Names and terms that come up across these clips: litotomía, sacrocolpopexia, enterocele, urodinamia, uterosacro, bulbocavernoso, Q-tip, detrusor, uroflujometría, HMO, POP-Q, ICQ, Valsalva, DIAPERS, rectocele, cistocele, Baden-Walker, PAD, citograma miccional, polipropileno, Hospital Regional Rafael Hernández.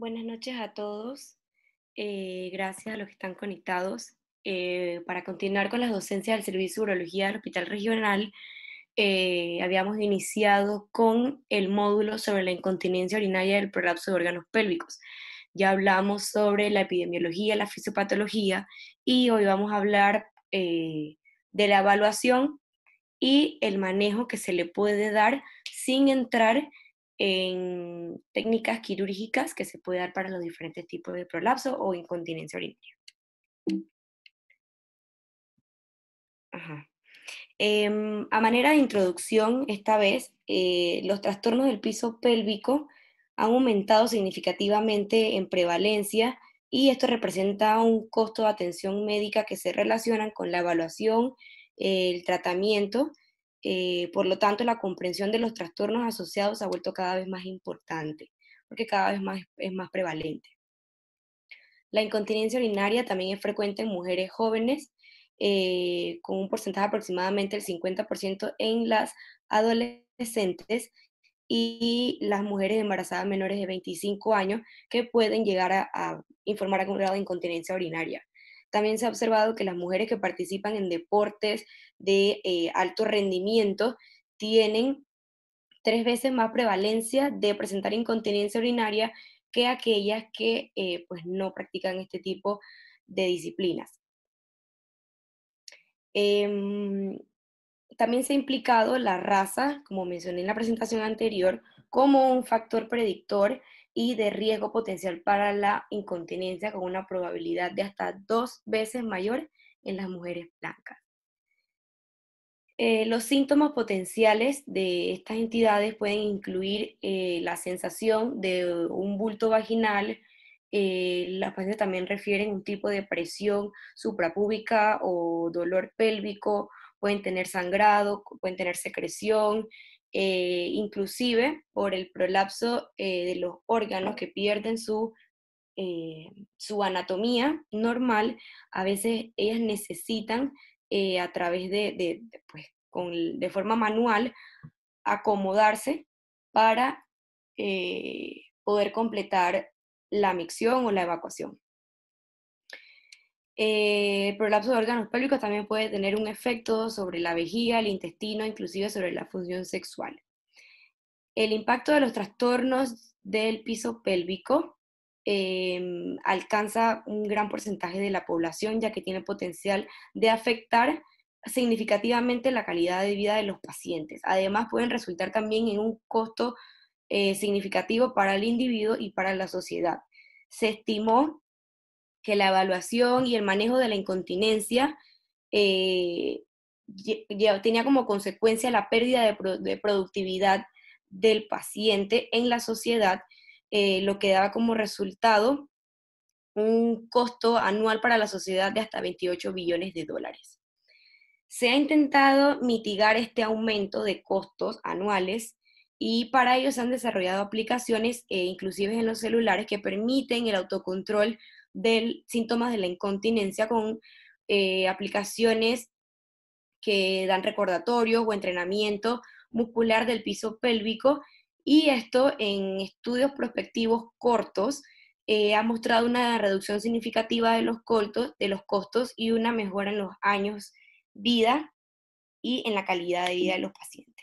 Buenas noches a todos. Gracias a los que están conectados. Para continuar con las docencias del Servicio de Urología del Hospital Regional, habíamos iniciado con el módulo sobre la incontinencia urinaria y el prolapso de órganos pélvicos. Ya hablamos sobre la epidemiología, la fisiopatología, y hoy vamos a hablar de la evaluación y el manejo que se le puede dar sin entrar en técnicas quirúrgicas que se puede dar para los diferentes tipos de prolapso o incontinencia urinaria. A manera de introducción, esta vez, los trastornos del piso pélvico han aumentado significativamente en prevalencia y esto representa un costo de atención médica que se relacionan con la evaluación, el tratamiento. Por lo tanto, la comprensión de los trastornos asociados ha vuelto cada vez más importante, porque cada vez más es más prevalente. La incontinencia urinaria también es frecuente en mujeres jóvenes, con un porcentaje aproximadamente del 50% en las adolescentes y las mujeres embarazadas menores de 25 años que pueden llegar a informar algún grado de incontinencia urinaria. También se ha observado que las mujeres que participan en deportes de alto rendimiento tienen 3 veces más prevalencia de presentar incontinencia urinaria que aquellas que pues no practican este tipo de disciplinas. También se ha implicado la raza, como mencioné en la presentación anterior, como un factor predictor y de riesgo potencial para la incontinencia con una probabilidad de hasta 2 veces mayor en las mujeres blancas. Los síntomas potenciales de estas entidades pueden incluir la sensación de un bulto vaginal, las pacientes también refieren un tipo de presión suprapúbica o dolor pélvico, pueden tener sangrado, pueden tener secreción, inclusive por el prolapso de los órganos que pierden su anatomía normal, a veces ellas necesitan a través de forma manual acomodarse para poder completar la micción o la evacuación. El prolapso de órganos pélvicos también puede tener un efecto sobre la vejiga, el intestino, inclusive sobre la función sexual. El impacto de los trastornos del piso pélvico alcanza un gran porcentaje de la población, ya que tiene potencial de afectar significativamente la calidad de vida de los pacientes. Además, pueden resultar también en un costo significativo para el individuo y para la sociedad. Se estimó que la evaluación y el manejo de la incontinencia tenía como consecuencia la pérdida de productividad del paciente en la sociedad, lo que daba como resultado un costo anual para la sociedad de hasta $28 billones. Se ha intentado mitigar este aumento de costos anuales y para ello se han desarrollado aplicaciones, inclusive en los celulares, que permiten el autocontrol de síntomas de la incontinencia con aplicaciones que dan recordatorios o entrenamiento muscular del piso pélvico, y esto en estudios prospectivos cortos ha mostrado una reducción significativa de los costos y una mejora en los años vida y en la calidad de vida de los pacientes.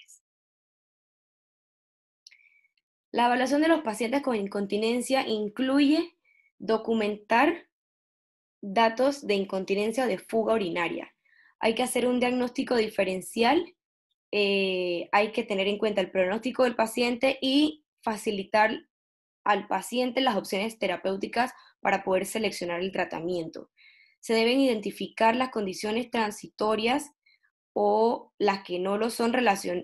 La evaluación de los pacientes con incontinencia incluye documentar datos de incontinencia o de fuga urinaria. Hay que hacer un diagnóstico diferencial, hay que tener en cuenta el pronóstico del paciente y facilitar al paciente las opciones terapéuticas para poder seleccionar el tratamiento. Se deben identificar las condiciones transitorias o las que no lo son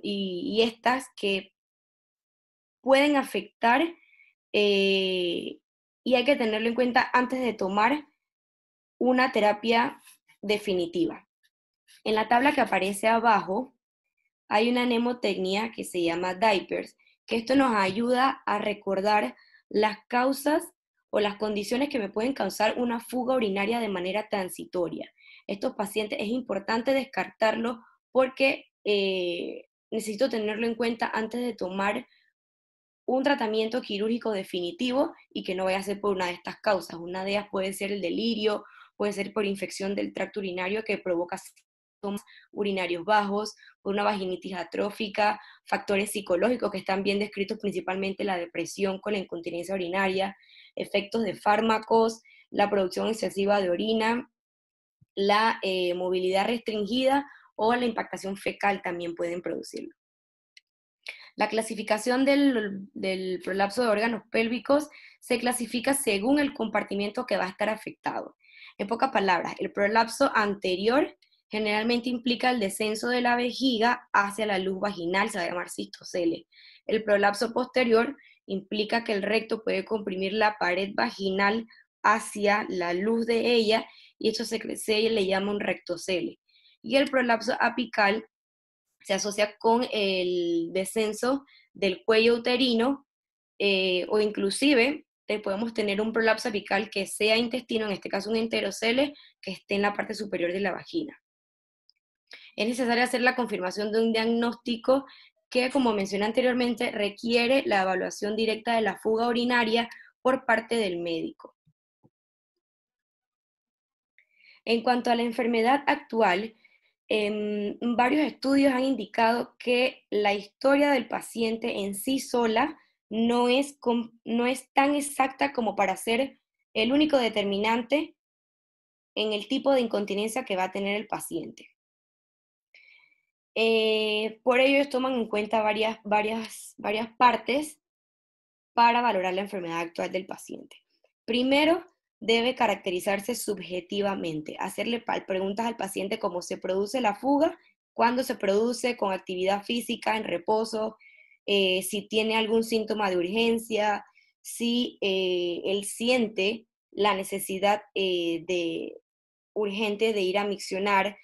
y estas que pueden afectar y hay que tenerlo en cuenta antes de tomar una terapia definitiva. En la tabla que aparece abajo hay una mnemotecnia que se llama DIAPERS, que esto nos ayuda a recordar las causas o las condiciones que me pueden causar una fuga urinaria de manera transitoria. Estos pacientes es importante descartarlos porque necesito tenerlo en cuenta antes de tomar un tratamiento quirúrgico definitivo y que no vaya a ser por una de estas causas. Una de ellas puede ser el delirio, puede ser por infección del tracto urinario que provoca síntomas urinarios bajos, por una vaginitis atrófica, factores psicológicos que están bien descritos, principalmente la depresión con la incontinencia urinaria, efectos de fármacos, la producción excesiva de orina, la movilidad restringida o la impactación fecal también pueden producirlo. La clasificación del prolapso de órganos pélvicos se clasifica según el compartimiento que va a estar afectado. En pocas palabras, el prolapso anterior generalmente implica el descenso de la vejiga hacia la luz vaginal, se va a llamar cistocele. El prolapso posterior implica que el recto puede comprimir la pared vaginal hacia la luz de ella, y esto se le llama un rectocele. Y el prolapso apical se asocia con el descenso del cuello uterino, o inclusive podemos tener un prolapso apical que sea intestino, en este caso un enterocele, que esté en la parte superior de la vagina. Es necesario hacer la confirmación de un diagnóstico que, como mencioné anteriormente, requiere la evaluación directa de la fuga urinaria por parte del médico. En cuanto a la enfermedad actual, varios estudios han indicado que la historia del paciente en sí sola no es tan exacta como para ser el único determinante en el tipo de incontinencia que va a tener el paciente. Por ello, ellos toman en cuenta varias partes para valorar la enfermedad actual del paciente. Primero, debe caracterizarse subjetivamente, hacerle preguntas al paciente cómo se produce la fuga, cuándo se produce, con actividad física, en reposo, si tiene algún síntoma de urgencia, si él siente la necesidad urgente de ir a miccionar,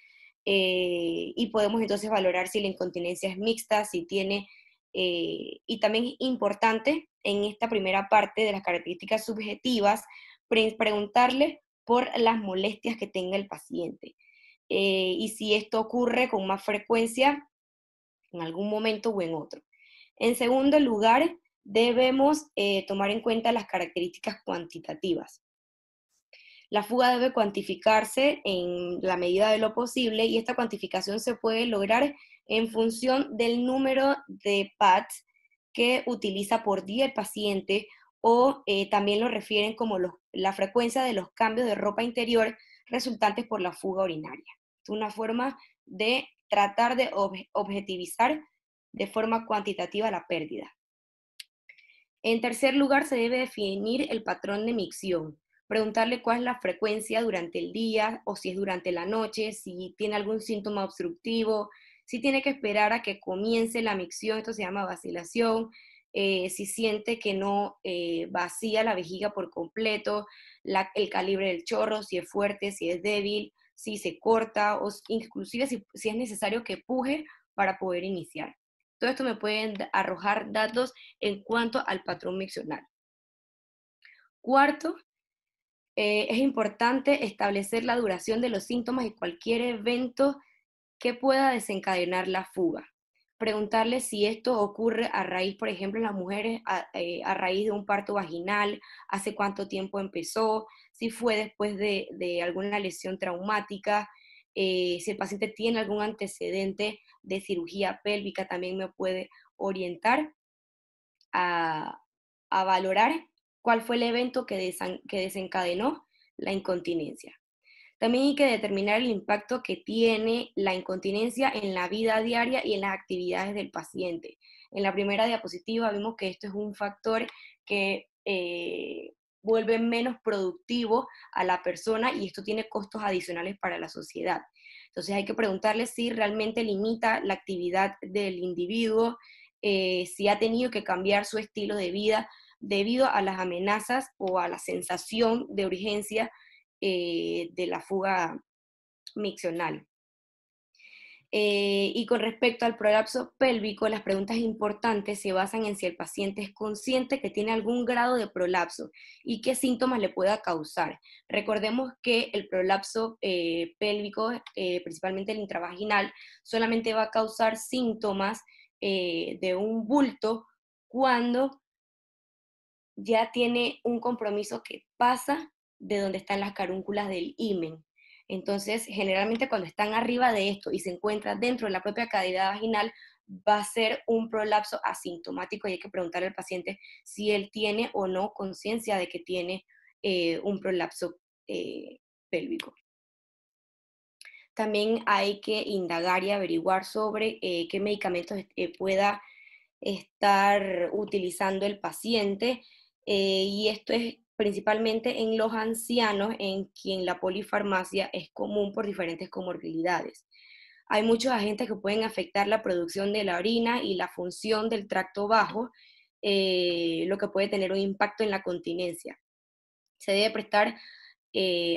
y podemos entonces valorar si la incontinencia es mixta, si tiene... y también es importante en esta primera parte de las características subjetivas preguntarle por las molestias que tenga el paciente, y si esto ocurre con más frecuencia en algún momento o en otro. En segundo lugar, debemos tomar en cuenta las características cuantitativas. La fuga debe cuantificarse en la medida de lo posible, y esta cuantificación se puede lograr en función del número de pads que utiliza por día el paciente, o también lo refieren como la frecuencia de los cambios de ropa interior resultantes por la fuga urinaria. Es una forma de tratar de objetivizar de forma cuantitativa la pérdida. En tercer lugar, se debe definir el patrón de micción. Preguntarle cuál es la frecuencia durante el día, o si es durante la noche, si tiene algún síntoma obstructivo, si tiene que esperar a que comience la micción, esto se llama vacilación, si siente que no vacía la vejiga por completo, el calibre del chorro, si es fuerte, si es débil, si se corta, o inclusive si es necesario que puje para poder iniciar. Todo esto me pueden arrojar datos en cuanto al patrón miccional. Cuarto, es importante establecer la duración de los síntomas y cualquier evento que pueda desencadenar la fuga. Preguntarle si esto ocurre a raíz, por ejemplo, en las mujeres, a raíz de un parto vaginal, hace cuánto tiempo empezó, si fue después de alguna lesión traumática, si el paciente tiene algún antecedente de cirugía pélvica, también me puede orientar a valorar cuál fue el evento que desencadenó la incontinencia. También hay que determinar el impacto que tiene la incontinencia en la vida diaria y en las actividades del paciente. En la primera diapositiva vimos que esto es un factor que vuelve menos productivo a la persona, y esto tiene costos adicionales para la sociedad. Entonces hay que preguntarle si realmente limita la actividad del individuo, si ha tenido que cambiar su estilo de vida debido a las amenazas o a la sensación de urgencia de la fuga miccional. Y con respecto al prolapso pélvico, las preguntas importantes se basan en si el paciente es consciente que tiene algún grado de prolapso y qué síntomas le pueda causar. Recordemos que el prolapso pélvico, principalmente el intravaginal, solamente va a causar síntomas de un bulto cuando ya tiene un compromiso que pasa de donde están las carúnculas del himen. Entonces, generalmente cuando están arriba de esto y se encuentra dentro de la propia cavidad vaginal, va a ser un prolapso asintomático y hay que preguntarle al paciente si él tiene o no conciencia de que tiene un prolapso pélvico. También hay que indagar y averiguar sobre qué medicamentos pueda estar utilizando el paciente, y esto es principalmente en los ancianos, en quien la polifarmacia es común por diferentes comorbilidades. Hay muchos agentes que pueden afectar la producción de la orina y la función del tracto bajo, lo que puede tener un impacto en la continencia. Se debe prestar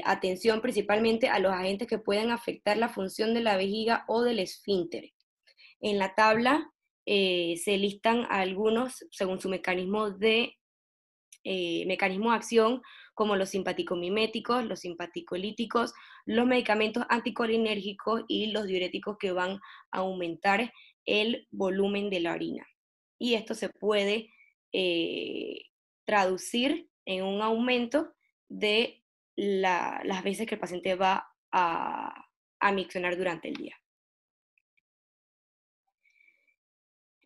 atención principalmente a los agentes que pueden afectar la función de la vejiga o del esfínter. En la tabla se listan algunos según su mecanismo de acción, como los simpaticomiméticos, los simpaticolíticos, los medicamentos anticolinérgicos y los diuréticos que van a aumentar el volumen de la orina. Y esto se puede traducir en un aumento de las veces que el paciente va a miccionar durante el día.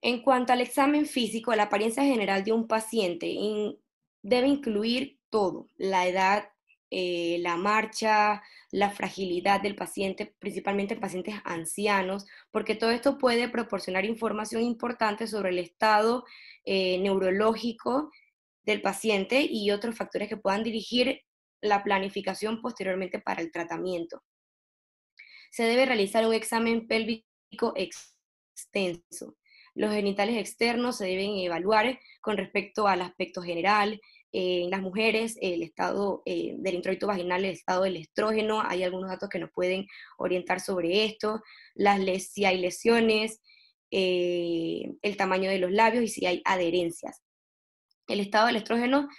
En cuanto al examen físico, la apariencia general de un paciente debe incluir todo: la edad, la marcha, la fragilidad del paciente, principalmente en pacientes ancianos, porque todo esto puede proporcionar información importante sobre el estado neurológico del paciente y otros factores que puedan dirigir la planificación posteriormente para el tratamiento. Se debe realizar un examen pélvico extenso. Los genitales externos se deben evaluar con respecto al aspecto general. En las mujeres, el estado del introito vaginal, el estado del estrógeno. Hay algunos datos que nos pueden orientar sobre esto. Si hay lesiones, el tamaño de los labios y si hay adherencias. El estado del estrógeno,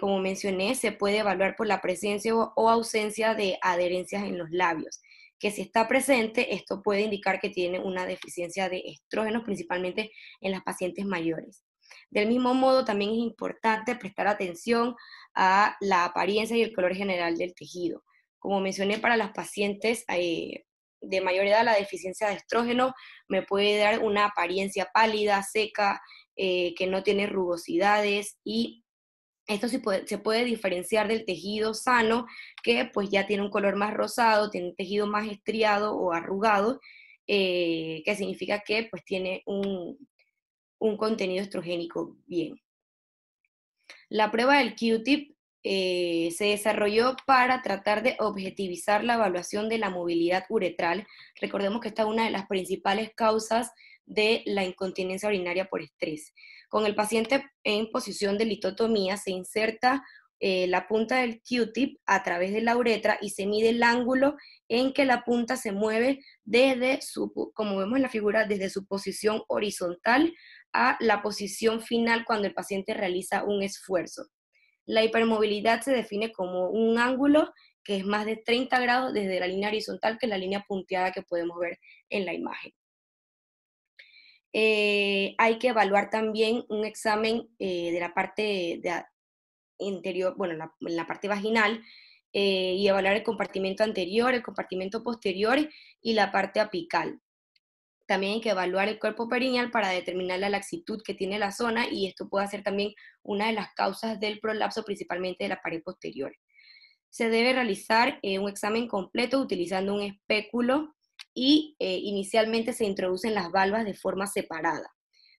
como mencioné, se puede evaluar por la presencia o ausencia de adherencias en los labios. Que si está presente, esto puede indicar que tiene una deficiencia de estrógenos, principalmente en las pacientes mayores. Del mismo modo, también es importante prestar atención a la apariencia y el color general del tejido. Como mencioné, para las pacientes de mayor edad, la deficiencia de estrógeno me puede dar una apariencia pálida, seca, que no tiene rugosidades, y esto se puede diferenciar del tejido sano, que pues ya tiene un color más rosado, tiene un tejido más estriado o arrugado, que significa que pues tiene un contenido estrogénico bien. La prueba del Q-tip se desarrolló para tratar de objetivizar la evaluación de la movilidad uretral. Recordemos que esta es una de las principales causas de la incontinencia urinaria por estrés. Con el paciente en posición de litotomía se inserta la punta del Q-tip a través de la uretra y se mide el ángulo en que la punta se mueve desde como vemos en la figura, desde su posición horizontal a la posición final cuando el paciente realiza un esfuerzo. La hipermovilidad se define como un ángulo que es más de 30 grados desde la línea horizontal, que es la línea punteada que podemos ver en la imagen. Hay que evaluar también un examen de la parte interior, bueno, la parte vaginal, y evaluar el compartimento anterior, el compartimento posterior y la parte apical. También hay que evaluar el cuerpo perineal para determinar la laxitud que tiene la zona, y esto puede ser también una de las causas del prolapso, principalmente de la pared posterior. Se debe realizar un examen completo utilizando un espéculo, y inicialmente se introducen las valvas de forma separada.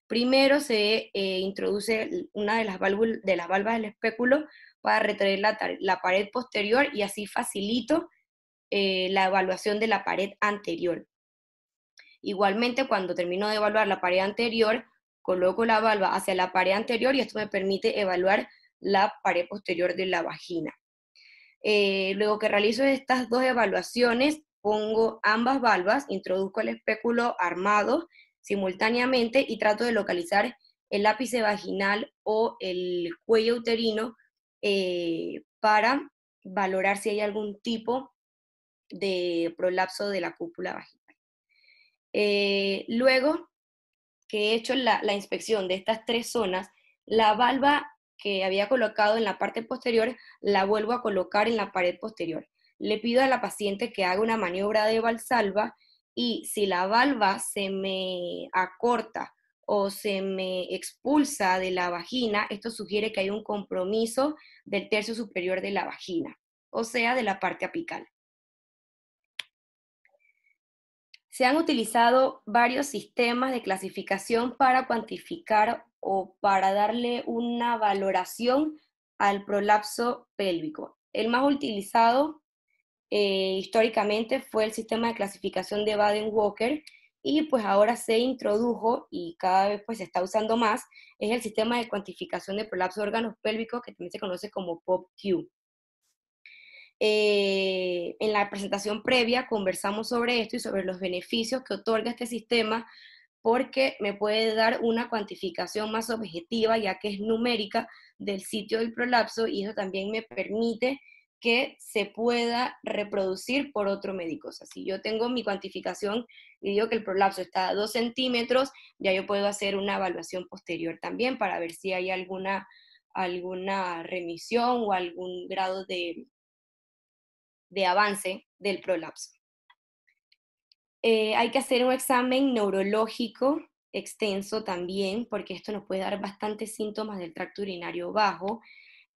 Primero se introduce una de las valvas del espéculo para retraer la pared posterior, y así facilito la evaluación de la pared anterior. Igualmente, cuando termino de evaluar la pared anterior, coloco la valva hacia la pared anterior y esto me permite evaluar la pared posterior de la vagina. Luego que realizo estas dos evaluaciones, pongo ambas valvas, introduzco el espéculo armado simultáneamente y trato de localizar el ápice vaginal o el cuello uterino para valorar si hay algún tipo de prolapso de la cúpula vaginal. Luego que he hecho la inspección de estas tres zonas, la valva que había colocado en la parte posterior, la vuelvo a colocar en la pared posterior. Le pido a la paciente que haga una maniobra de valsalva y si la valva se me acorta o se me expulsa de la vagina, esto sugiere que hay un compromiso del tercio superior de la vagina, o sea, de la parte apical. Se han utilizado varios sistemas de clasificación para cuantificar o para darle una valoración al prolapso pélvico. El más utilizado históricamente fue el sistema de clasificación de Baden-Walker, y pues ahora se introdujo, y cada vez pues se está usando más, es el sistema de cuantificación de prolapso de órganos pélvicos, que también se conoce como POP-Q. En la presentación previa conversamos sobre esto y sobre los beneficios que otorga este sistema, porque me puede dar una cuantificación más objetiva, ya que es numérica, del sitio del prolapso, y eso también me permite que se pueda reproducir por otro médico. O sea, si yo tengo mi cuantificación y digo que el prolapso está a 2 centímetros, ya yo puedo hacer una evaluación posterior también para ver si hay alguna remisión o algún grado de avance del prolapso. Hay que hacer un examen neurológico extenso también, porque esto nos puede dar bastantes síntomas del tracto urinario bajo.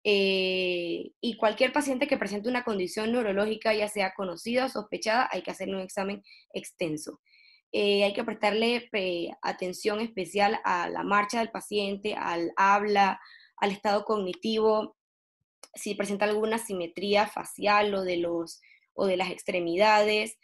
Y cualquier paciente que presente una condición neurológica, ya sea conocida o sospechada, hay que hacerle un examen extenso. Hay que prestarle atención especial a la marcha del paciente, al habla, al estado cognitivo, si presenta alguna simetría facial o de las extremidades,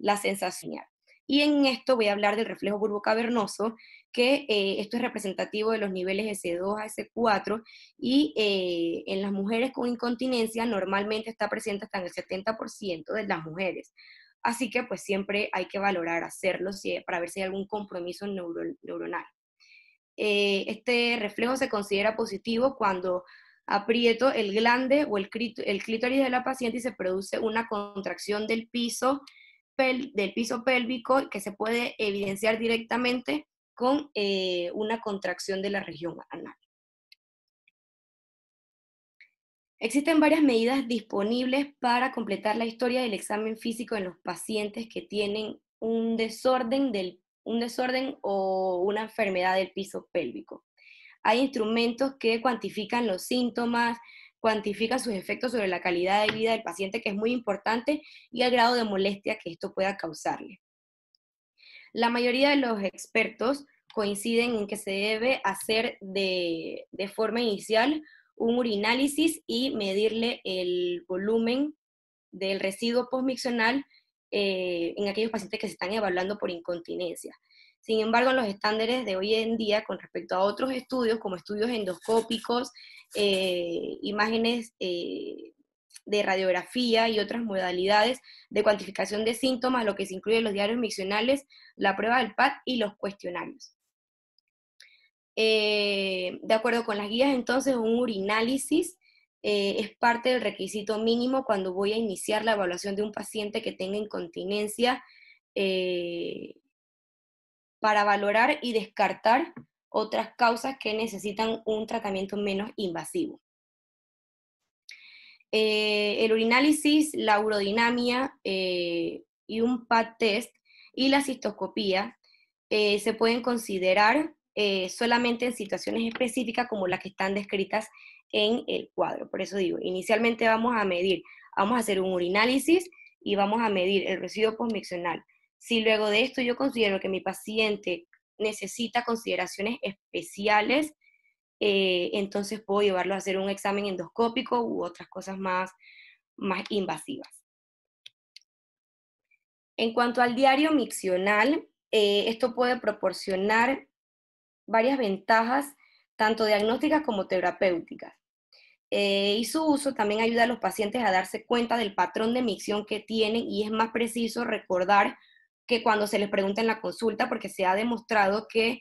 la sensación. Y en esto voy a hablar del reflejo bulbocavernoso, que esto es representativo de los niveles S2 a S4, y en las mujeres con incontinencia normalmente está presente hasta en el 70% de las mujeres. Así que pues siempre hay que valorar hacerlo para ver si hay algún compromiso neuronal. Este reflejo se considera positivo cuando aprieto el glande o el clítoris de la paciente y se produce una contracción del piso pélvico, que se puede evidenciar directamente con una contracción de la región anal. Existen varias medidas disponibles para completar la historia del examen físico en los pacientes que tienen un desorden o una enfermedad del piso pélvico. Hay instrumentos que cuantifican los síntomas, cuantifica sus efectos sobre la calidad de vida del paciente, que es muy importante, y el grado de molestia que esto pueda causarle. La mayoría de los expertos coinciden en que se debe hacer de forma inicial un urinálisis y medirle el volumen del residuo postmiccional en aquellos pacientes que se están evaluando por incontinencia. Sin embargo, los estándares de hoy en día con respecto a otros estudios, como estudios endoscópicos, imágenes de radiografía y otras modalidades de cuantificación de síntomas, lo que se incluye en los diarios miccionales, la prueba del PAD y los cuestionarios. De acuerdo con las guías, entonces, un urinálisis es parte del requisito mínimo cuando voy a iniciar la evaluación de un paciente que tenga incontinencia, para valorar y descartar otras causas que necesitan un tratamiento menos invasivo. El urinálisis, la urodinamia y un PAD test y la cistoscopía se pueden considerar solamente en situaciones específicas como las que están descritas en el cuadro. Por eso digo, inicialmente vamos a hacer un urinálisis y vamos a medir el residuo postmiccional. Si luego de esto yo considero que mi paciente necesita consideraciones especiales, entonces puedo llevarlo a hacer un examen endoscópico u otras cosas más invasivas. En cuanto al diario miccional, esto puede proporcionar varias ventajas, tanto diagnósticas como terapéuticas. Y su uso también ayuda a los pacientes a darse cuenta del patrón de micción que tienen, y es más preciso recordar que cuando se les pregunta en la consulta, porque se ha demostrado que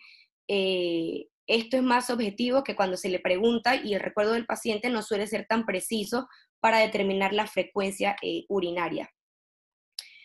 esto es más objetivo que cuando se le pregunta, y el recuerdo del paciente no suele ser tan preciso para determinar la frecuencia urinaria.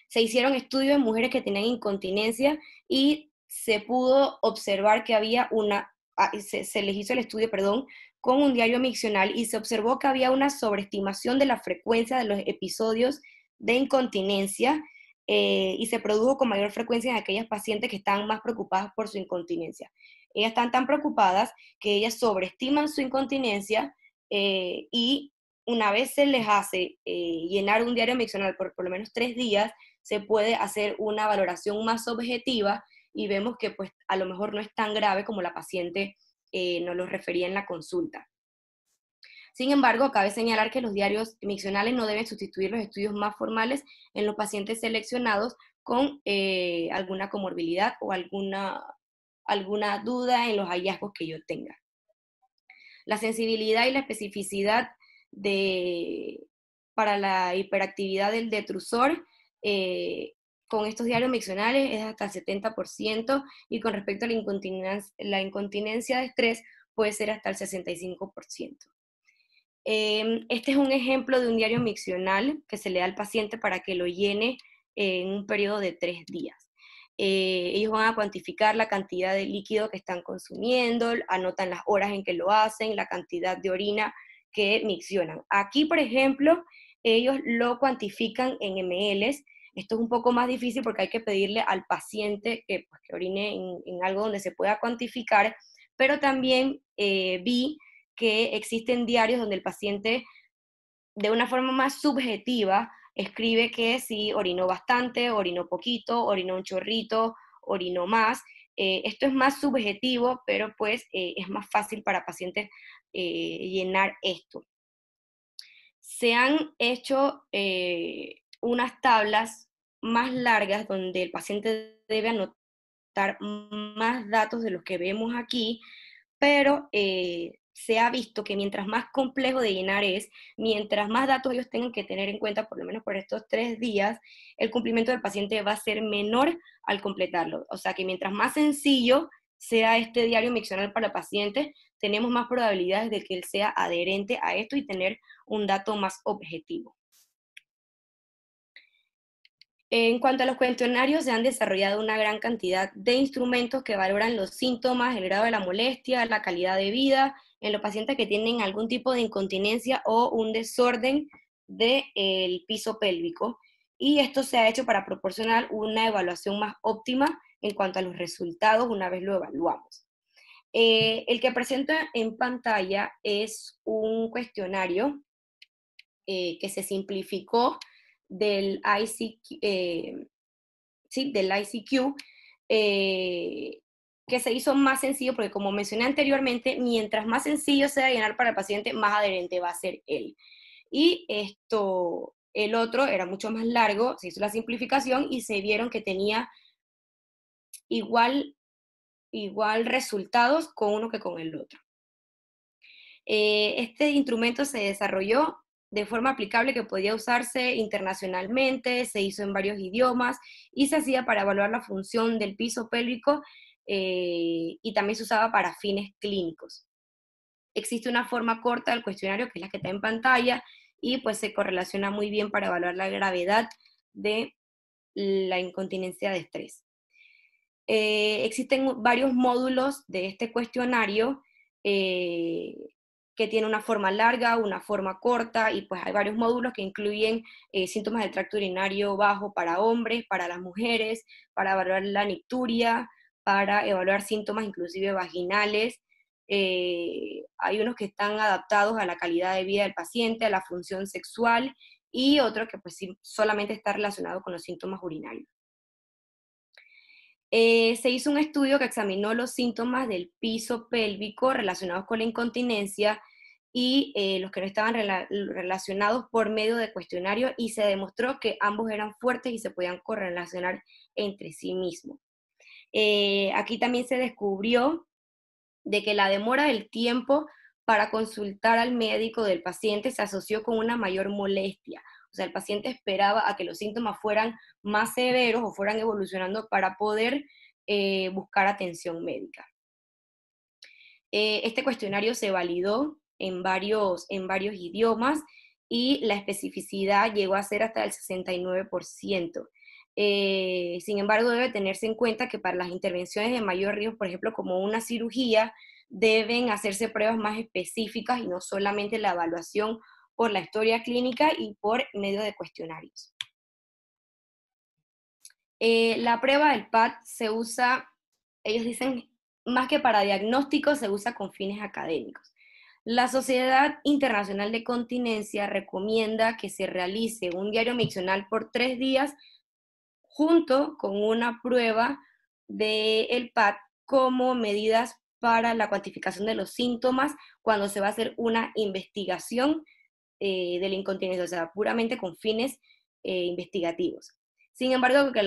Se hicieron estudios en mujeres que tenían incontinencia y se pudo observar que había una se les hizo el estudio, perdón, con un diario miccional y se observó que había una sobreestimación de la frecuencia de los episodios de incontinencia y se produjo con mayor frecuencia en aquellas pacientes que están más preocupadas por su incontinencia. Ellas están tan preocupadas que ellas sobreestiman su incontinencia y una vez se les hace llenar un diario miccional por lo menos 3 días, se puede hacer una valoración más objetiva y vemos que pues a lo mejor no es tan grave como la paciente nos lo refería en la consulta. Sin embargo, cabe señalar que los diarios miccionales no deben sustituir los estudios más formales en los pacientes seleccionados con alguna comorbilidad o alguna duda en los hallazgos que yo tenga. La sensibilidad y la especificidad para la hiperactividad del detrusor con estos diarios miccionales es hasta el 70% y con respecto a la incontinencia de estrés puede ser hasta el 65%. Este es un ejemplo de un diario miccional que se le da al paciente para que lo llene en un periodo de 3 días. Ellos van a cuantificar la cantidad de líquido que están consumiendo, anotan las horas en que lo hacen, la cantidad de orina que miccionan. Aquí, por ejemplo, ellos lo cuantifican en mLs. Esto es un poco más difícil porque hay que pedirle al paciente que orine en algo donde se pueda cuantificar, pero también vi que existen diarios donde el paciente, de una forma más subjetiva, escribe que sí orinó bastante, orinó poquito, orinó un chorrito, orinó más. Esto es más subjetivo, pero pues es más fácil para pacientes llenar esto. Se han hecho unas tablas más largas donde el paciente debe anotar más datos de los que vemos aquí, pero se ha visto que mientras más complejo de llenar es, mientras más datos ellos tengan que tener en cuenta, por lo menos por estos 3 días, el cumplimiento del paciente va a ser menor al completarlo. O sea que mientras más sencillo sea este diario miccional para el paciente, tenemos más probabilidades de que él sea adherente a esto y tener un dato más objetivo. En cuanto a los cuestionarios, se han desarrollado una gran cantidad de instrumentos que valoran los síntomas, el grado de la molestia, la calidad de vida en los pacientes que tienen algún tipo de incontinencia o un desorden del piso pélvico. Y esto se ha hecho para proporcionar una evaluación más óptima en cuanto a los resultados una vez lo evaluamos. El que presenta en pantalla es un cuestionario que se simplificó del ICQ, que se hizo más sencillo porque, como mencioné anteriormente, mientras más sencillo sea llenar para el paciente, más adherente va a ser él. Y el otro era mucho más largo, se hizo la simplificación y se vieron que tenía igual resultados con uno que con el otro. Este instrumento se desarrolló de forma aplicable que podía usarse internacionalmente, se hizo en varios idiomas y se hacía para evaluar la función del piso pélvico y también se usaba para fines clínicos. Existe una forma corta del cuestionario que es la que está en pantalla y pues se correlaciona muy bien para evaluar la gravedad de la incontinencia de estrés. Existen varios módulos de este cuestionario que tiene una forma larga, una forma corta, y pues hay varios módulos que incluyen síntomas del tracto urinario bajo para hombres, para las mujeres, para evaluar la nicturia, para evaluar síntomas inclusive vaginales. Hay unos que están adaptados a la calidad de vida del paciente, a la función sexual, y otro que pues solamente está relacionado con los síntomas urinarios. Se hizo un estudio que examinó los síntomas del piso pélvico relacionados con la incontinencia y los que no estaban relacionados por medio de cuestionario y se demostró que ambos eran fuertes y se podían correlacionar entre sí mismos. Aquí también se descubrió de que la demora del tiempo para consultar al médico del paciente se asoció con una mayor molestia. O sea, el paciente esperaba a que los síntomas fueran más severos o fueran evolucionando para poder buscar atención médica. Este cuestionario se validó en varios idiomas y la especificidad llegó a ser hasta el 69%. Sin embargo, debe tenerse en cuenta que para las intervenciones de mayor riesgo, por ejemplo, como una cirugía, deben hacerse pruebas más específicas y no solamente la evaluación por la historia clínica y por medio de cuestionarios. La prueba del PAT se usa, ellos dicen, más que para diagnóstico, se usa con fines académicos. La Sociedad Internacional de Continencia recomienda que se realice un diario miccional por 3 días junto con una prueba del PAT como medidas para la cuantificación de los síntomas cuando se va a hacer una investigación de la incontinencia, o sea, puramente con fines investigativos. Sin embargo, que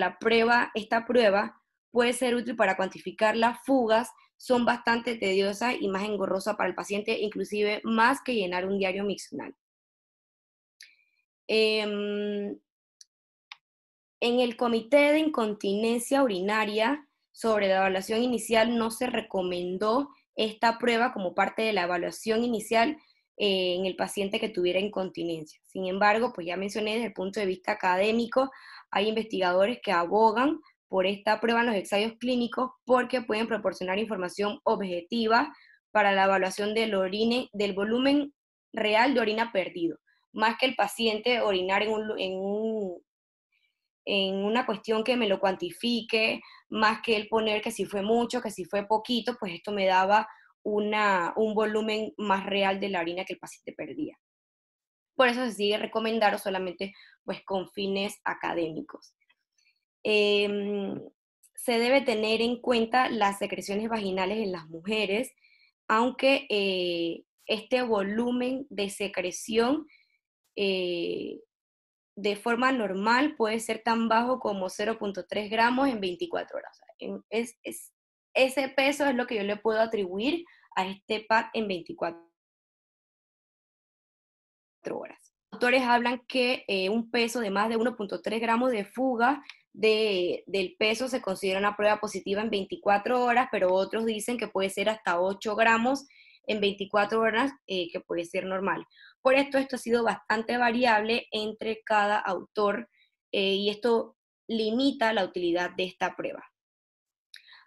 esta prueba puede ser útil para cuantificar las fugas, son bastante tediosas y más engorrosas para el paciente, inclusive más que llenar un diario miccional. En el Comité de Incontinencia Urinaria sobre la evaluación inicial no se recomendó esta prueba como parte de la evaluación inicial en el paciente que tuviera incontinencia. Sin embargo, pues ya mencioné, desde el punto de vista académico, hay investigadores que abogan por esta prueba en los ensayos clínicos porque pueden proporcionar información objetiva para la evaluación del volumen real de orina perdido, más que el paciente orinar en una cuestión que me lo cuantifique, más que el poner que si fue mucho, que si fue poquito, pues esto me daba un volumen más real de la orina que el paciente perdía. Por eso se sigue recomendando solamente pues, con fines académicos. Se debe tener en cuenta las secreciones vaginales en las mujeres, aunque este volumen de secreción de forma normal puede ser tan bajo como 0.3 gramos en 24 horas. O sea, ese peso es lo que yo le puedo atribuir a este PAT en 24 horas. Los autores hablan que un peso de más de 1.3 gramos de fuga del peso se considera una prueba positiva en 24 horas, pero otros dicen que puede ser hasta 8 gramos en 24 horas, que puede ser normal. Por esto ha sido bastante variable entre cada autor y esto limita la utilidad de esta prueba.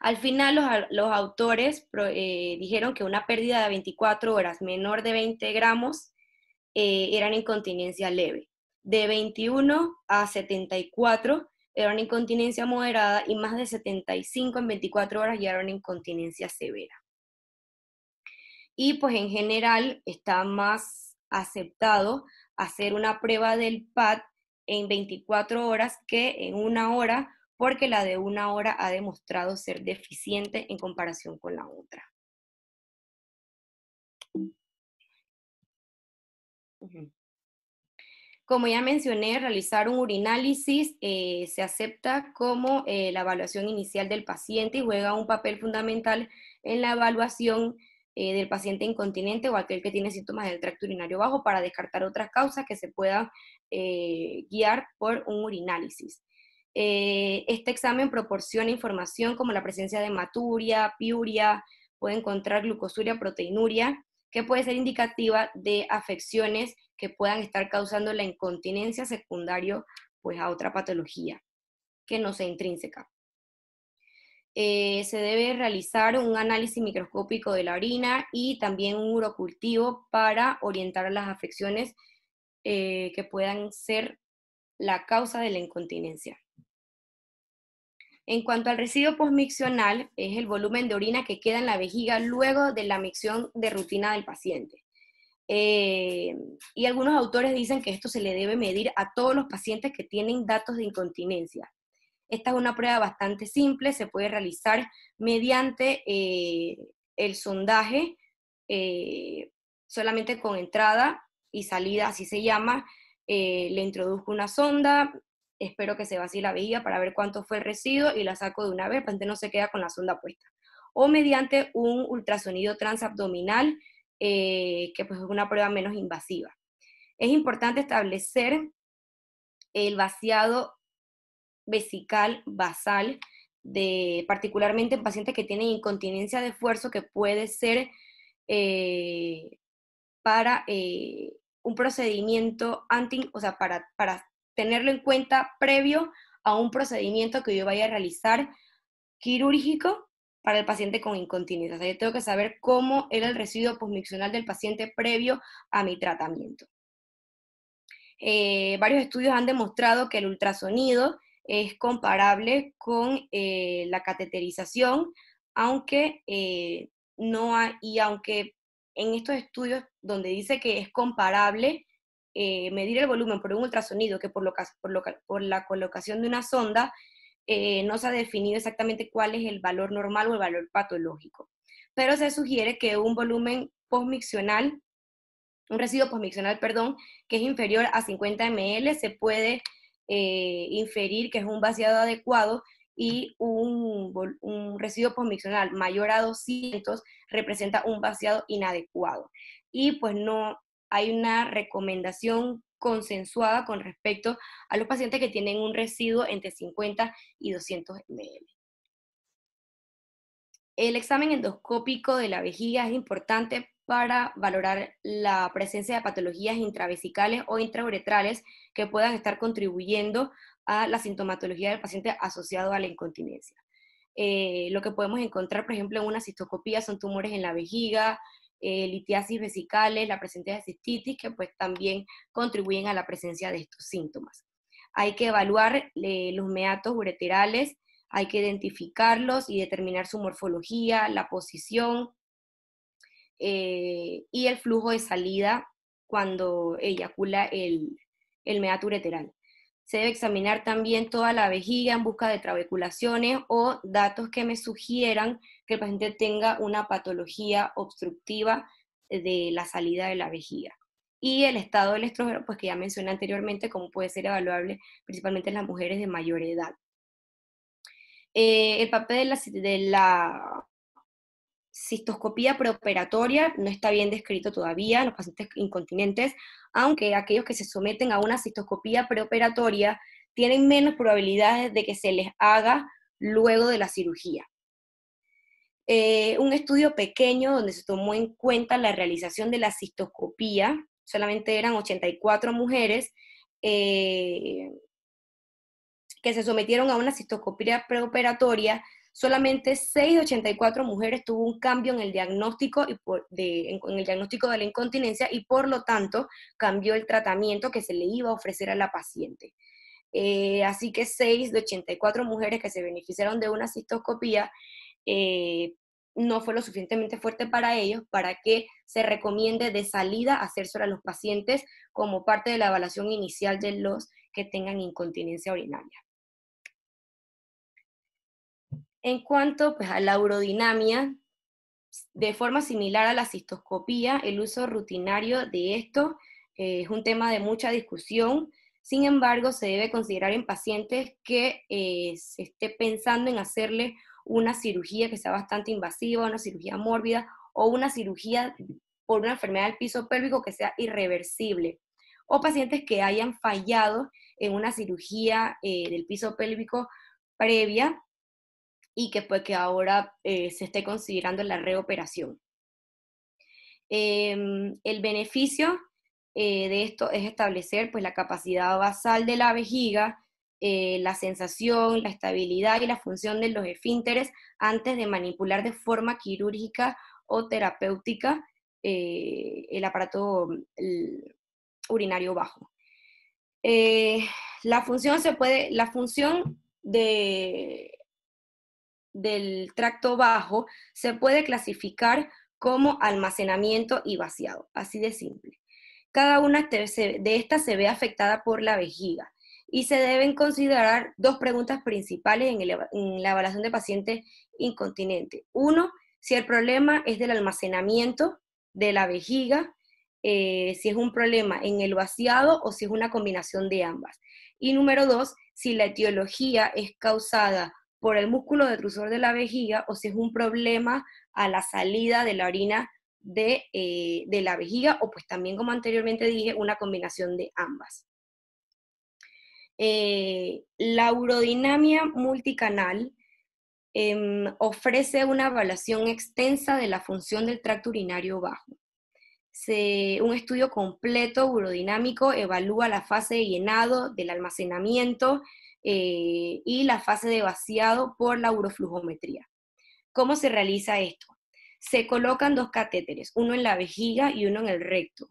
Al final los autores dijeron que una pérdida de 24 horas menor de 20 gramos eran incontinencia leve. De 21 a 74 era una incontinencia moderada y más de 75 en 24 horas ya era una incontinencia severa. Y pues en general está más aceptado hacer una prueba del PAT en 24 horas que en 1 hora, porque la de 1 hora ha demostrado ser deficiente en comparación con la otra. Como ya mencioné, realizar un urinálisis se acepta como la evaluación inicial del paciente y juega un papel fundamental en la evaluación del paciente incontinente o aquel que tiene síntomas del tracto urinario bajo para descartar otras causas que se puedan guiar por un urinálisis. Este examen proporciona información como la presencia de hematuria, piuria, puede encontrar glucosuria, proteinuria, que puede ser indicativa de afecciones que puedan estar causando la incontinencia secundaria pues, a otra patología que no sea intrínseca. Se debe realizar un análisis microscópico de la orina y también un urocultivo para orientar las afecciones que puedan ser la causa de la incontinencia. En cuanto al residuo posmiccional, es el volumen de orina que queda en la vejiga luego de la micción de rutina del paciente. Y algunos autores dicen que esto se le debe medir a todos los pacientes que tienen datos de incontinencia. Esta es una prueba bastante simple, se puede realizar mediante el sondaje, solamente con entrada y salida, así se llama. Le introduzco una sonda, espero que se vacíe la vejiga para ver cuánto fue el residuo y la saco de una vez, el paciente no se queda con la sonda puesta. O mediante un ultrasonido transabdominal, que pues es una prueba menos invasiva. Es importante establecer el vaciado vesical basal, particularmente en pacientes que tienen incontinencia de esfuerzo, que puede ser un procedimiento para tenerlo en cuenta previo a un procedimiento que yo vaya a realizar quirúrgico para el paciente con incontinencia. O sea, yo tengo que saber cómo era el residuo posmiccional del paciente previo a mi tratamiento. Varios estudios han demostrado que el ultrasonido es comparable con la cateterización, aunque aunque en estos estudios donde dice que es comparable medir el volumen por un ultrasonido que por la colocación de una sonda, no se ha definido exactamente cuál es el valor normal o el valor patológico. Pero se sugiere que un volumen posmiccional, un residuo posmiccional, perdón, que es inferior a 50 ml, se puede inferir que es un vaciado adecuado, y un residuo posmiccional mayor a 200 representa un vaciado inadecuado. Y pues no hay una recomendación consensuada con respecto a los pacientes que tienen un residuo entre 50 y 200 ml. El examen endoscópico de la vejiga es importante para valorar la presencia de patologías intravesicales o intrauretrales que puedan estar contribuyendo a la sintomatología del paciente asociado a la incontinencia. Lo que podemos encontrar, por ejemplo, en una cistoscopía son tumores en la vejiga, litiasis vesicales, la presencia de cistitis, que pues también contribuyen a la presencia de estos síntomas. Hay que evaluar los meatos ureterales, hay que identificarlos y determinar su morfología, la posición y el flujo de salida cuando eyacula el meato ureteral. Se debe examinar también toda la vejiga en busca de trabeculaciones o datos que me sugieran que el paciente tenga una patología obstructiva de la salida de la vejiga. Y el estado del estrógeno, pues que ya mencioné anteriormente, como puede ser evaluable principalmente en las mujeres de mayor edad. El papel de la cistoscopía preoperatoria no está bien descrito todavía en los pacientes incontinentes, aunque aquellos que se someten a una cistoscopía preoperatoria tienen menos probabilidades de que se les haga luego de la cirugía. Un estudio pequeño donde se tomó en cuenta la realización de la cistoscopía, solamente eran 84 mujeres que se sometieron a una cistoscopía preoperatoria. Solamente 6 de 84 mujeres tuvo un cambio en el diagnóstico de la incontinencia y por lo tanto cambió el tratamiento que se le iba a ofrecer a la paciente. Así que 6 de 84 mujeres que se beneficiaron de una cistoscopía no fue lo suficientemente fuerte para ellos para que se recomiende de salida hacérselo a los pacientes como parte de la evaluación inicial de los que tengan incontinencia urinaria. En cuanto pues, a la urodinamia, de forma similar a la cistoscopía, el uso rutinario de esto es un tema de mucha discusión. Sin embargo, se debe considerar en pacientes que se esté pensando en hacerle una cirugía que sea bastante invasiva, una cirugía mórbida, o una cirugía por una enfermedad del piso pélvico que sea irreversible, o pacientes que hayan fallado en una cirugía del piso pélvico previa, y que, pues, que ahora se esté considerando la reoperación. El beneficio de esto es establecer pues, la capacidad basal de la vejiga, la sensación, la estabilidad y la función de los esfínteres antes de manipular de forma quirúrgica o terapéutica el aparato urinario bajo. La función del tracto bajo se puede clasificar como almacenamiento y vaciado, así de simple. Cada una de estas se ve afectada por la vejiga y se deben considerar dos preguntas principales en la evaluación de pacientes incontinentes. Uno, si el problema es del almacenamiento de la vejiga, si es un problema en el vaciado o si es una combinación de ambas. Y número dos, si la etiología es causada por el músculo detrusor de la vejiga, o si es un problema a la salida de la orina de la vejiga, o pues también, como anteriormente dije, una combinación de ambas. La urodinamia multicanal ofrece una evaluación extensa de la función del tracto urinario bajo. Un estudio completo urodinámico evalúa la fase de llenado, del almacenamiento, y la fase de vaciado por la uroflujometría. ¿Cómo se realiza esto? Se colocan dos catéteres, uno en la vejiga y uno en el recto.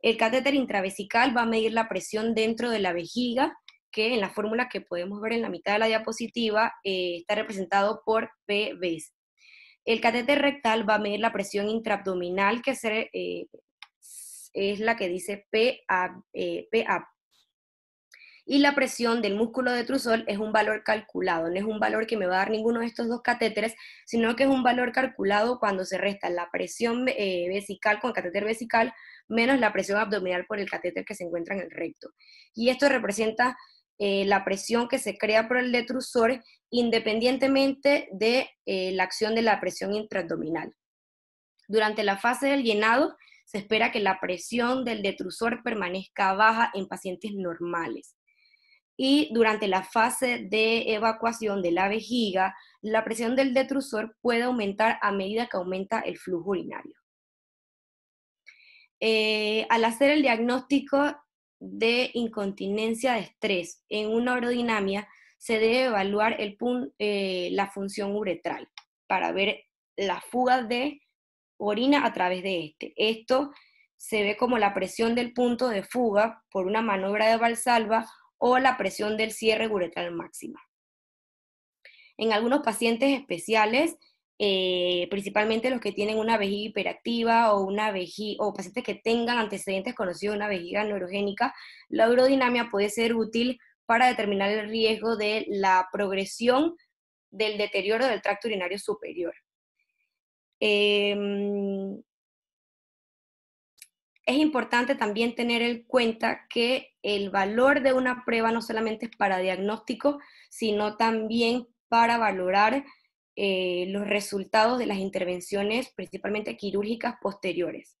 El catéter intravesical va a medir la presión dentro de la vejiga, que en la fórmula que podemos ver en la mitad de la diapositiva está representado por PBs. El catéter rectal va a medir la presión intraabdominal, que es la que dice PA. Y la presión del músculo detrusor es un valor calculado, no es un valor que me va a dar ninguno de estos dos catéteres, sino que es un valor calculado cuando se resta la presión vesical con el catéter vesical, menos la presión abdominal por el catéter que se encuentra en el recto. Y esto representa la presión que se crea por el detrusor independientemente de la acción de la presión intraabdominal. Durante la fase del llenado, se espera que la presión del detrusor permanezca baja en pacientes normales. Y durante la fase de evacuación de la vejiga, la presión del detrusor puede aumentar a medida que aumenta el flujo urinario. Al hacer el diagnóstico de incontinencia de estrés en una urodinamia, se debe evaluar la función uretral para ver la fuga de orina a través de este. Esto se ve como la presión del punto de fuga por una maniobra de Valsalva o la presión del cierre uretral máxima. En algunos pacientes especiales, principalmente los que tienen una vejiga hiperactiva o pacientes que tengan antecedentes conocidos de una vejiga neurogénica, la urodinamia puede ser útil para determinar el riesgo de la progresión del deterioro del tracto urinario superior. Es importante también tener en cuenta que el valor de una prueba no solamente es para diagnóstico, sino también para valorar los resultados de las intervenciones, principalmente quirúrgicas posteriores.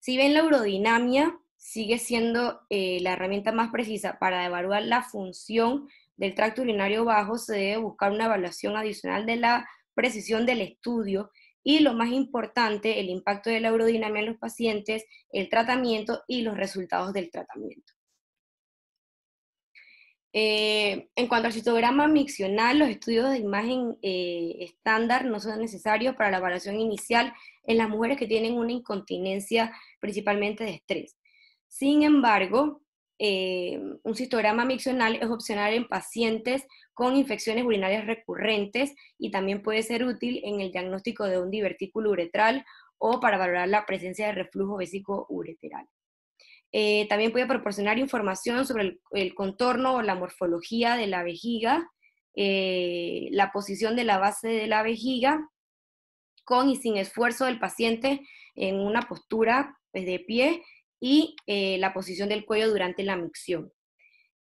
Si bien la urodinamia sigue siendo la herramienta más precisa para evaluar la función del tracto urinario bajo, se debe buscar una evaluación adicional de la precisión del estudio y, lo más importante, el impacto de la urodinamia en los pacientes, el tratamiento y los resultados del tratamiento. En cuanto al citograma miccional, los estudios de imagen estándar no son necesarios para la evaluación inicial en las mujeres que tienen una incontinencia principalmente de estrés. Sin embargo, un citograma miccional es opcional en pacientes con infecciones urinarias recurrentes y también puede ser útil en el diagnóstico de un divertículo uretral o para valorar la presencia de reflujo vésico ureteral. También puede proporcionar información sobre el contorno o la morfología de la vejiga, la posición de la base de la vejiga, con y sin esfuerzo del paciente en una postura de pie y la posición del cuello durante la micción.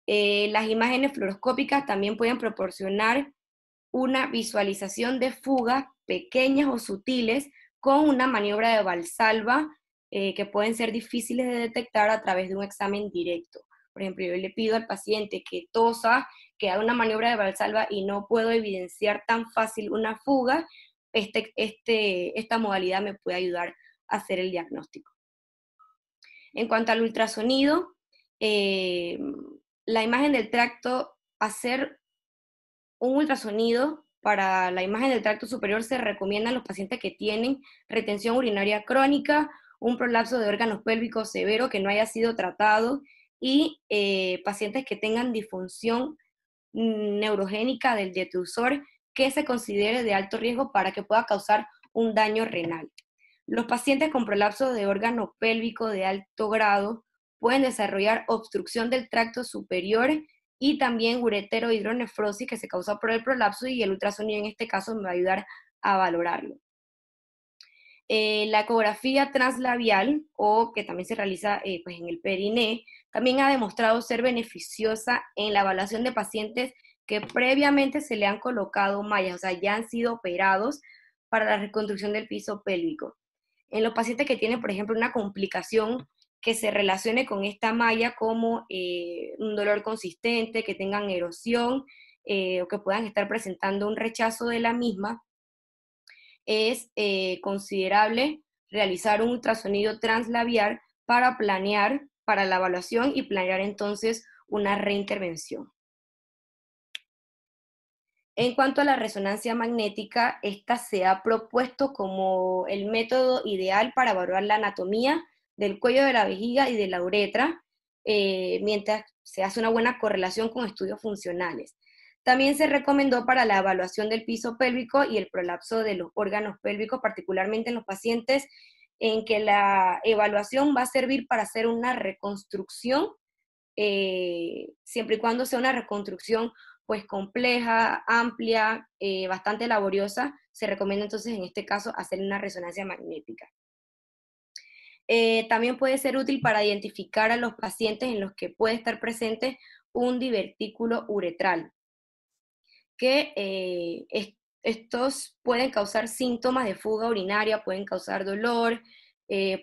Las imágenes fluoroscópicas también pueden proporcionar una visualización de fugas pequeñas o sutiles con una maniobra de Valsalva que pueden ser difíciles de detectar a través de un examen directo. Por ejemplo, yo le pido al paciente que tosa, que haga una maniobra de Valsalva y no puedo evidenciar tan fácil una fuga, esta modalidad me puede ayudar a hacer el diagnóstico. En cuanto al ultrasonido, la imagen del tracto, hacer un ultrasonido para la imagen del tracto superior se recomienda a los pacientes que tienen retención urinaria crónica, un prolapso de órganos pélvicos severo que no haya sido tratado y pacientes que tengan disfunción neurogénica del detrusor que se considere de alto riesgo para que pueda causar un daño renal. Los pacientes con prolapso de órgano pélvico de alto grado pueden desarrollar obstrucción del tracto superior y también ureterohidronefrosis que se causa por el prolapso y el ultrasonido en este caso me va a ayudar a valorarlo. La ecografía translabial, o que también se realiza en el periné, también ha demostrado ser beneficiosa en la evaluación de pacientes que previamente se le han colocado mallas, o sea, ya han sido operados para la reconstrucción del piso pélvico. En los pacientes que tienen, por ejemplo, una complicación que se relacione con esta malla como un dolor consistente, que tengan erosión o que puedan estar presentando un rechazo de la misma, es considerable realizar un ultrasonido translabial para planear, para la evaluación y planear entonces una reintervención. En cuanto a la resonancia magnética, esta se ha propuesto como el método ideal para evaluar la anatomía del cuello de la vejiga y de la uretra, mientras se hace una buena correlación con estudios funcionales. También se recomendó para la evaluación del piso pélvico y el prolapso de los órganos pélvicos, particularmente en los pacientes en que la evaluación va a servir para hacer una reconstrucción, siempre y cuando sea una reconstrucción pues compleja, amplia, bastante laboriosa. Se recomienda entonces en este caso hacer una resonancia magnética. También puede ser útil para identificar a los pacientes en los que puede estar presente un divertículo uretral, que estos pueden causar síntomas de fuga urinaria, pueden causar dolor,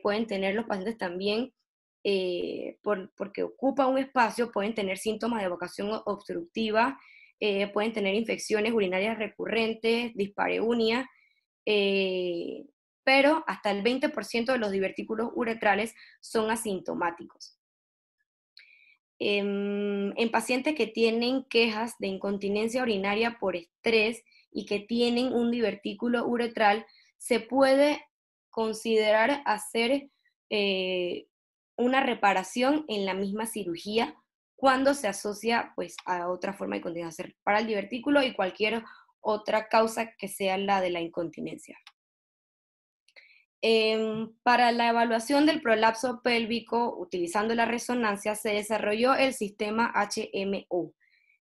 pueden tener los pacientes también, porque ocupa un espacio, pueden tener síntomas de vocación obstructiva, pueden tener infecciones urinarias recurrentes, dispareunia, pero hasta el 20% de los divertículos uretrales son asintomáticos. En pacientes que tienen quejas de incontinencia urinaria por estrés y que tienen un divertículo uretral, se puede considerar hacer una reparación en la misma cirugía cuando se asocia pues, a otra forma de incontinencia para el divertículo y cualquier otra causa que sea la de la incontinencia. Para la evaluación del prolapso pélvico, utilizando la resonancia, se desarrolló el sistema HMO.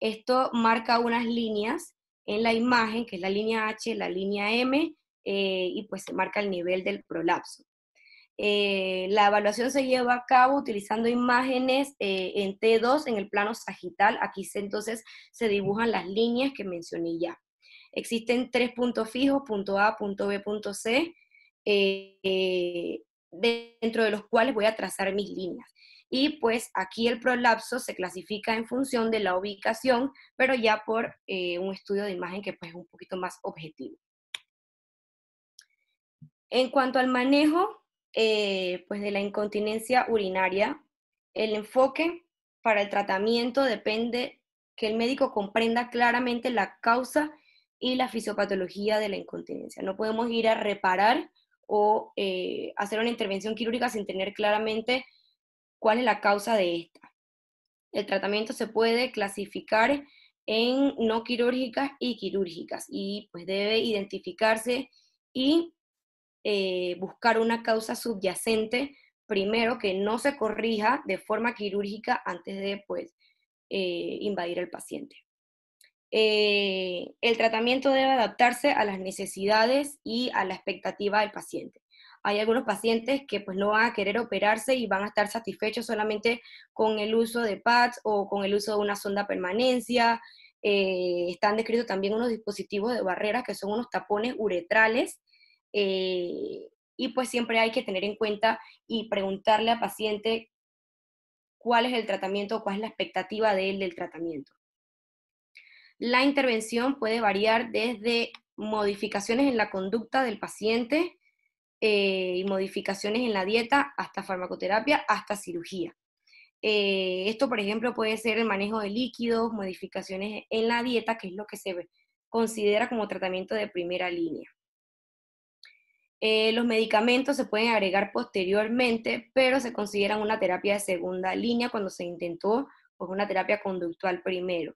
Esto marca unas líneas en la imagen, que es la línea H, la línea M, y pues se marca el nivel del prolapso. La evaluación se lleva a cabo utilizando imágenes en T2 en el plano sagital. Aquí entonces se dibujan las líneas que mencioné ya. Existen tres puntos fijos, punto A, punto B, punto C, dentro de los cuales voy a trazar mis líneas. Y pues aquí el prolapso se clasifica en función de la ubicación, pero ya por un estudio de imagen que pues, es un poquito más objetivo. En cuanto al manejo pues de la incontinencia urinaria, el enfoque para el tratamiento depende que el médico comprenda claramente la causa y la fisiopatología de la incontinencia. No podemos ir a reparar o hacer una intervención quirúrgica sin tener claramente cuál es la causa de esta. El tratamiento se puede clasificar en no quirúrgicas y quirúrgicas, y pues debe identificarse y buscar una causa subyacente, primero que no se corrija de forma quirúrgica antes de pues, invadir al paciente. El tratamiento debe adaptarse a las necesidades y a la expectativa del paciente. Hay algunos pacientes que pues, no van a querer operarse y van a estar satisfechos solamente con el uso de pads o con el uso de una sonda a permanencia. Están descritos también unos dispositivos de barreras que son unos tapones uretrales, y pues siempre hay que tener en cuenta y preguntarle al paciente cuál es el tratamiento, cuál es la expectativa de él del tratamiento. La intervención puede variar desde modificaciones en la conducta del paciente y modificaciones en la dieta, hasta farmacoterapia, hasta cirugía. Esto, por ejemplo, puede ser el manejo de líquidos, modificaciones en la dieta, que es lo que se considera como tratamiento de primera línea. Los medicamentos se pueden agregar posteriormente, pero se consideran una terapia de segunda línea cuando se intentó pues, una terapia conductual primero.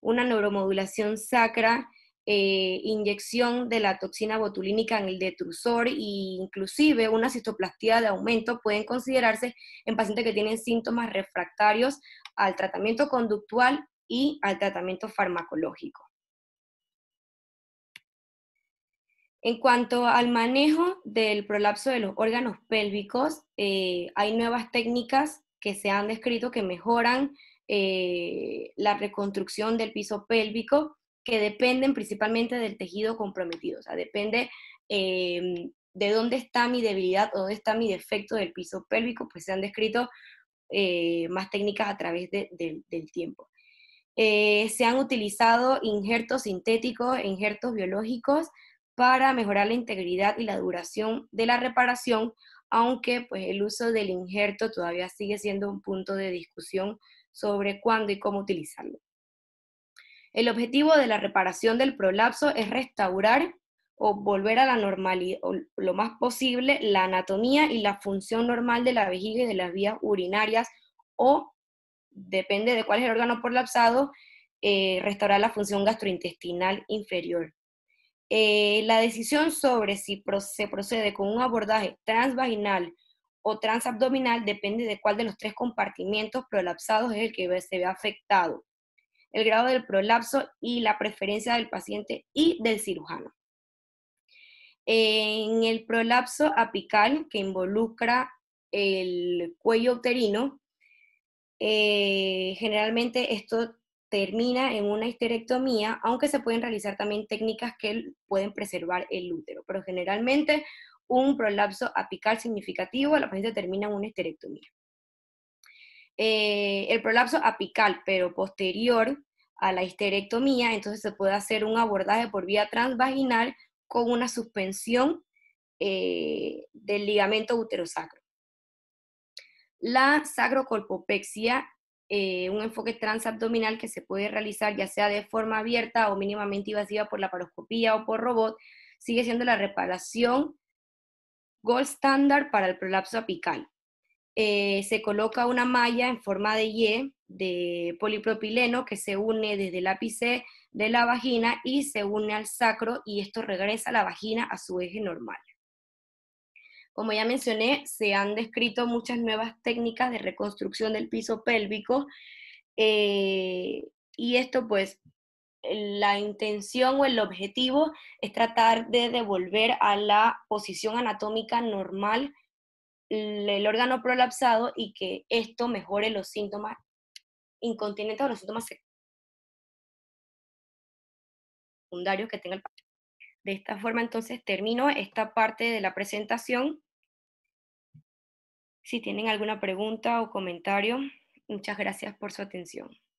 Una neuromodulación sacra, inyección de la toxina botulínica en el detrusor e inclusive una citoplastia de aumento pueden considerarse en pacientes que tienen síntomas refractarios al tratamiento conductual y al tratamiento farmacológico. En cuanto al manejo del prolapso de los órganos pélvicos, hay nuevas técnicas que se han descrito que mejoran la reconstrucción del piso pélvico, que dependen principalmente del tejido comprometido. O sea, depende de dónde está mi debilidad o dónde está mi defecto del piso pélvico, pues se han descrito más técnicas a través del tiempo. Se han utilizado injertos sintéticos, injertos biológicos, para mejorar la integridad y la duración de la reparación, aunque pues, el uso del injerto todavía sigue siendo un punto de discusión sobre cuándo y cómo utilizarlo. El objetivo de la reparación del prolapso es restaurar o volver a la normalidad, o lo más posible, la anatomía y la función normal de la vejiga y de las vías urinarias, o, depende de cuál es el órgano prolapsado, restaurar la función gastrointestinal inferior. La decisión sobre si se procede con un abordaje transvaginal o transabdominal depende de cuál de los tres compartimientos prolapsados es el que se ve afectado, el grado del prolapso y la preferencia del paciente y del cirujano. En el prolapso apical, que involucra el cuello uterino, generalmente esto termina en una histerectomía, aunque se pueden realizar también técnicas que pueden preservar el útero, pero generalmente un prolapso apical significativo, la paciente termina en una histerectomía. El prolapso apical, pero posterior a la histerectomía, entonces se puede hacer un abordaje por vía transvaginal con una suspensión del ligamento uterosacro. La sacrocolpopexia, un enfoque transabdominal que se puede realizar ya sea de forma abierta o mínimamente invasiva por laparoscopía o por robot, sigue siendo la reparación gold standard para el prolapso apical. Se coloca una malla en forma de Y de polipropileno que se une desde el ápice de la vagina y se une al sacro, y esto regresa a la vagina a su eje normal. Como ya mencioné, se han descrito muchas nuevas técnicas de reconstrucción del piso pélvico, y esto, pues, la intención o el objetivo es tratar de devolver a la posición anatómica normal el órgano prolapsado y que esto mejore los síntomas incontinentes o los síntomas secundarios que tenga el paciente. De esta forma, entonces, termino esta parte de la presentación. Si tienen alguna pregunta o comentario, muchas gracias por su atención.